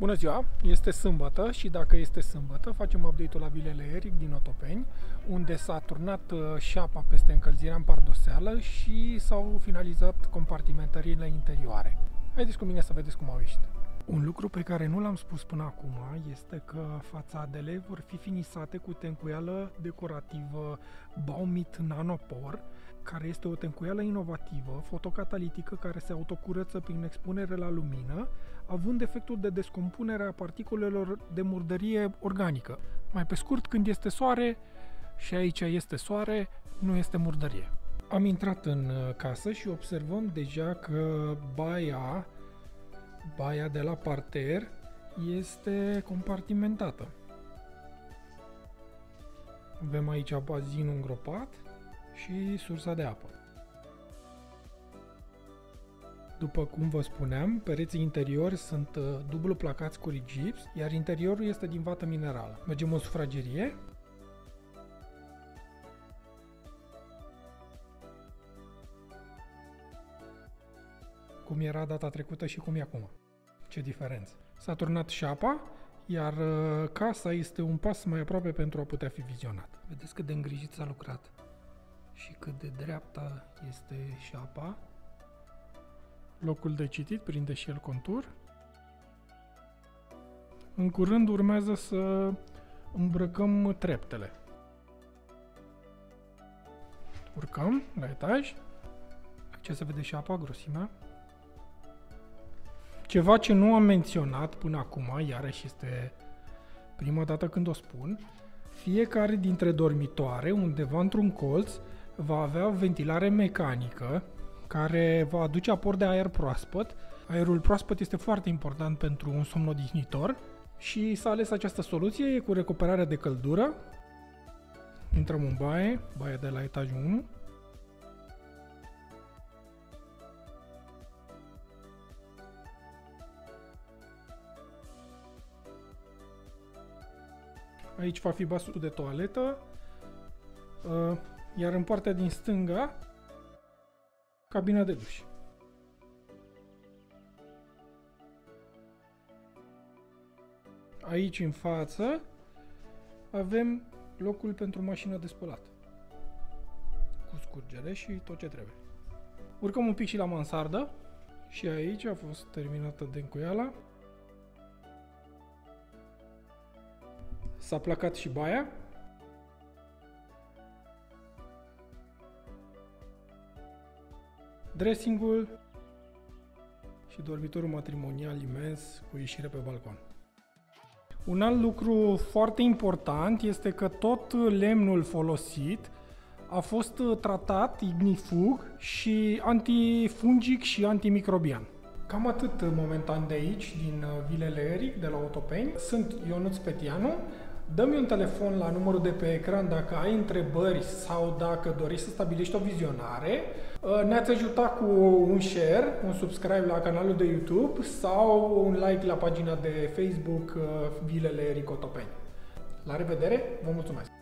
Bună ziua! Este sâmbătă și dacă este sâmbătă facem update-ul la Vilele Eric din Otopeni, unde s-a turnat șapa peste încălzirea în pardoseală și s-au finalizat compartimentările interioare. Haideți cu mine să vedeți cum au ieșit. Un lucru pe care nu l-am spus până acum este că fațadele vor fi finisate cu tencuială decorativă Baumit NanoPor, care este o tencuială inovativă, fotocatalitică, care se autocurăță prin expunere la lumină, având efectul de descompunere a particulelor de murdărie organică. Mai pe scurt, când este soare, și aici este soare, nu este murdărie. Am intrat în casă și observăm deja că baia de la parter este compartimentată. Avem aici bazinul îngropat și sursa de apă. După cum vă spuneam, pereții interiori sunt dublu placați cu rigips, iar interiorul este din vată minerală. Mergem în sufragerie. Cum era data trecută și cum e acum. Ce diferență! S-a turnat șapa, iar casa este un pas mai aproape pentru a putea fi vizionată. Vedeți cât de îngrijit s-a lucrat și cât de dreapta este șapa. Locul de citit prinde și el contur. În curând urmează să îmbrăcăm treptele. Urcăm la etaj. Aici se vede șapa, grosimea. Ceva ce nu am menționat până acum, iarăși este prima dată când o spun, fiecare dintre dormitoare, undeva într-un colț, va avea o ventilare mecanică care va aduce aport de aer proaspăt. Aerul proaspăt este foarte important pentru un somn odihnitor și s-a ales această soluție cu recuperarea de căldură. Intrăm în baie, baia de la etajul 1. Aici va fi basul de toaletă, iar în partea din stânga, cabina de duș. Aici, în față, avem locul pentru mașina de spălat, cu scurgere și tot ce trebuie. Urcăm un pic și la mansardă și aici a fost terminată tencuiala. S-a placat și baia. Dressingul și dormitorul matrimonial imens cu ieșire pe balcon. Un alt lucru foarte important este că tot lemnul folosit a fost tratat ignifug și antifungic și antimicrobian. Cam atât momentan de aici, din Vilele Eric, de la Otopeni. Sunt Ionuț Petianu. Dă-mi un telefon la numărul de pe ecran dacă ai întrebări sau dacă dorești să stabilești o vizionare. Ne-ați ajutat cu un share, un subscribe la canalul de YouTube sau un like la pagina de Facebook Vilele Eric Otopeni. La revedere, vă mulțumesc!